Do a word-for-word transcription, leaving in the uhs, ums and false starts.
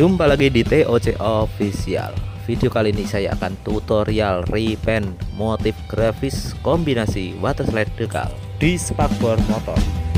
Jumpa lagi di T O C Official. Video kali ini saya akan tutorial repaint motif grafis kombinasi water slide decal di Spakbor motor.